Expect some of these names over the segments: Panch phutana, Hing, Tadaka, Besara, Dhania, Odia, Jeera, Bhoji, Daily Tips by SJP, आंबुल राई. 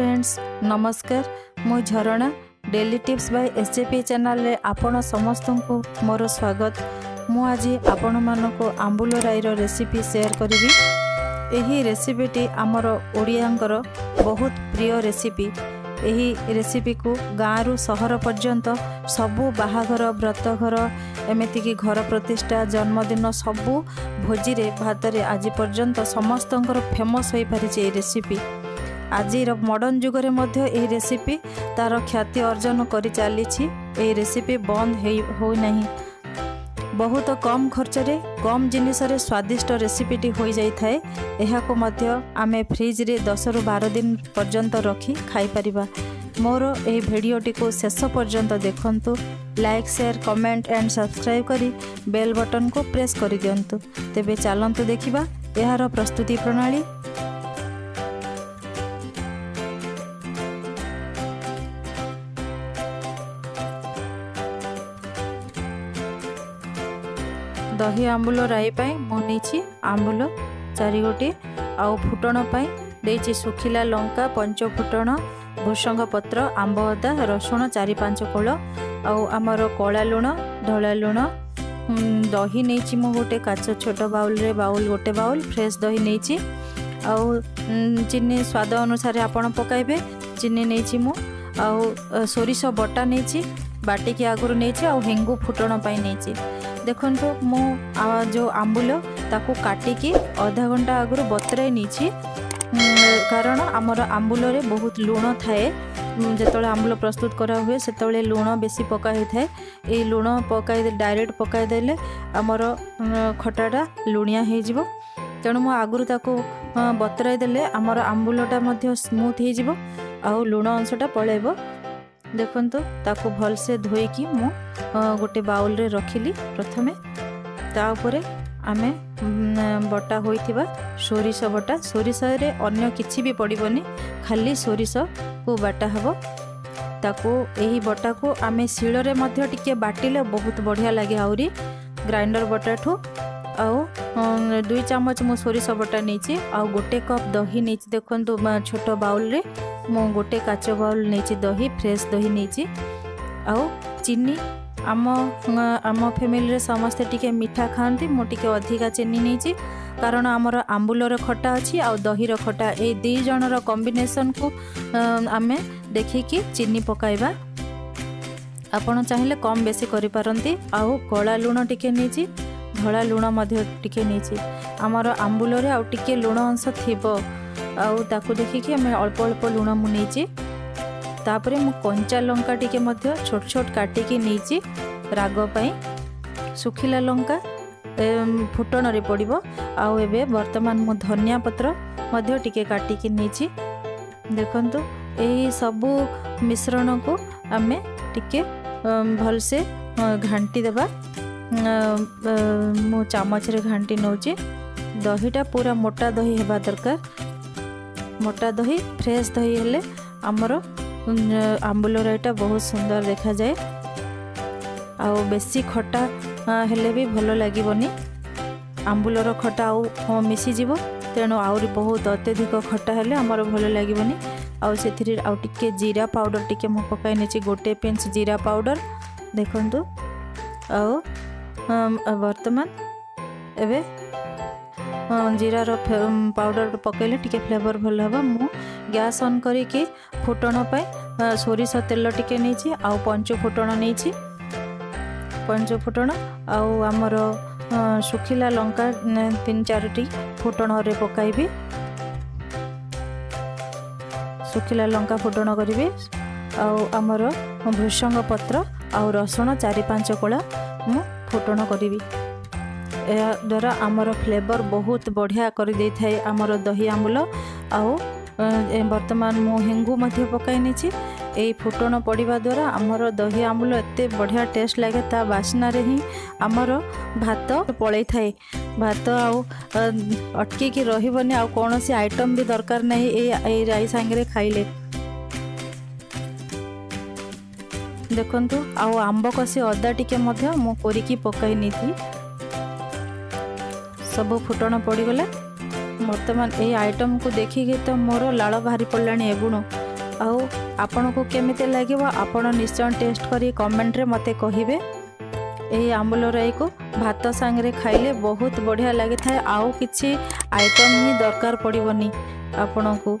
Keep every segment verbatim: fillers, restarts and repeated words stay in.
Friends नमस्कार मु Jharana daily tips by SJP channel रे आपण समस्त को मोर स्वागत। मु आज आपण मानको आंबुल राई रो रेसिपी शेयर करिवि। एही रेसिपीटी आमर ओडियांकर बहुत प्रिय रेसिपी। एही रेसिपी को गाँ रु सहर पर्यंत सबू बाहाघर व्रतघर एमती कि घर प्रतिष्ठा जन्मदिन सबू भोजी रे भात रे आज पर्यंत समस्तंकर फेमस होई पारिछि। ए रेसिपी आज मॉडर्न जुग रे मध्य ए रेसिपी तार ख्याति अर्जन करि चालिछि। ए रेसिपी बंद होई नाही। बहुत कम खर्च रे कम जिनिस रे स्वादिष्ट रेसिपीटी होई जाई थाए। एहा को मध्य आमे फ्रिज रे दस रु बारह दिन पर्यंत रखी खाई परिबा। मोर एही वीडियोटी को शेष पर्यंत देखंतु। Like share comment and subscribe करी बेल बटन को प्रेस करि दियंतु। तेबे चलंतु देखिबा एहार प्रस्तुति प्रणाली। दही आंबुल राई पाई मुझे आंबुल चारिगोटी आउ फुटण पाई देछि सुखिला लंका पंच फुटण भूसंग पत्र आंब अदा रसुण चारि पांच कोल आउ आमर कला लुण धला लुण दही नहीं मु गोटे काच छोट बाउल रे बाउल गोटे बाउल फ्रेश दही नहीं आउ चीनी स्वाद अनुसार आपण पकाइबे। चीनी नहीं मु आउ सोरिष बटा नहीं बाटिकी आगुरी नहीं आउ हेंगू फुटण पाई नहीं। देखो मु जो आंबुल ताकू काटिकी आधा घंटा आगुरी बतराई नहीं कारण आमर आंबुल रे बहुत लुण थाए। जो आंबुल प्रस्तुत करा हुए से लुण बेसी पकाई थाए। ये लुण पकाई डायरेक्ट पकाई देले आमर खटाटा लुणिया हो जिवो। तेणु मु आगुरी ताकू बतराई देले आमर आंबुलटा मध्य स्मूथ हो जिवो आउ लुण अंशटा पळेबो। देखंतु ताकू भल से धोई की मु गोटे बाउल रे रखिली। प्रथमे ता उपरे आमे बटा होइथिबा सोरिष बटा सोरिष रे अन्य किछि भी पड़िबोनी खाली सोरिष को बाटा हबो। ताकू एही बटा को आमे शिळ रे मध्य टिके बाटिले बहुत बढ़िया लागे आउरी ग्राइंडर बटा ठो। आउ दुई चमच मु सोरिष बटा नेछि आउ गोटे कप दही नेछि। देखंतु छोटो बाउल रे मु गोटे काच बाउल नहीं दही फ्रेश दही नहीं आउ चीनी आम आम फैमिली समस्ते टिके मीठा खाती मुझे अधिका चीनी नहीं कारण आमर आंबुलर खटा अच्छी आउ दहीर खटा ए दी जनर कॉम्बिनेशन को आमे देखिकी चीनी पकाइबा। आपण चाहिए कम बेसी करिपारंती। आउ कला लुण टिके नहीं धला लुण मध्य टिके नहीं आमर आंबुल रे आउ टिके लुण अंश थिबो आउ ताकू देखिकी आम अल्प अल्प लुण मुझे तापर मु कंचा लंका टिके मध्य छोट छोट काटिकी नहीं राग पाई। सुखिला लंका फुटण रे पड़िबो आउ एबे वर्तमान मु धनिया पत्र मध्य टिके काटिकी नहीं। देखंतु एही सबु मिश्रण को आम टिके भल से घांटी देबा। मु चमच रे घांटी नौचे। दहीटा पूरा मोटा दही हेबा दरकार। मोटा दही फ्रेश दही हेले आमर आंबुल राईटा बहुत सुंदर देखा जाए आउ बेसी खटा हेले भी भल लगे आंबुलर खटा आउ मिसीजिव। तेणु आउरी बहुत अत्यधिक खटा हेले आमर भल लगे आउ से आउ टिके जीरा पाउडर टिके मु पकाई नहीं गोटे पिंच जीरा पाउडर। देखंतु आउ वर्तमान एबे जीरा रो पाउडर पकेले टिके फ्लेवर भल हबा। मु गैस ऑन करी के फुटण पे सोरिष तेल टिके नहीं आउ पंच फुटण नहीं पंच फुटण आउ आमर सुखिला लंका तीन चारोटी फुटण रे पकाइबी। सुखिला लंका फुटण करिवे आउ आमर भृषंग पत्र आउ रसुण चारि पांच कोला मु फुटण करिवी। या द्वारा आमर फ्लेवर बहुत बढ़िया कर दे थाए आमर दही आंबुल। आउ वर्तमान मु हेंगू मध्य पकाई नहीं यही फुटण पड़वा द्वारा आमर दही आंबुल एत बढ़िया टेस्ट लगे। ता बासना रे ही आमर भात पड़े थाए भात आउ अटकी की रहीबनी आउ कौन सी आइटम भी दरकार नहीं ए राई सांगरे खाइले। देखंतु आउ आंब कसी अदा टिके मध्य मु कोरिकी पकाई नहीं सब फुटण पड़गला। वर्तमान ये आइटम को देखिकी तो मोर लाड़ बाहरी पड़ला एगुण आपनको केमिते लागिबो आपण निश्चय टेस्ट करी कमेंट रे मते कहिबे। ए आंबुल राई को भात सांगे खाइले बहुत बढ़िया लगी था, आउ किछि आइटम ही दरकार पड़बनी आपनको।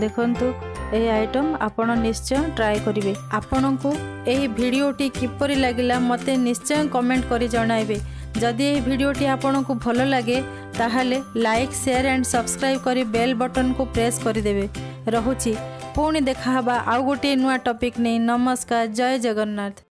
देखंतु ए आइटम आपण निश्चय ट्राई करिवे। आपनको एही भिडियोटी किपरि लागिला मते निश्चय कमेंट करी जणाइबे। जदि एही भिडियोटी आपनको भलो लागे ताहले लाइक शेयर एंड सब्सक्राइब करी बेल बटन को प्रेस करी देबे। रहुछि पुणी देखा आउ गोटे नुआ टॉपिक नहीं। नमस्कार, जय जगन्नाथ।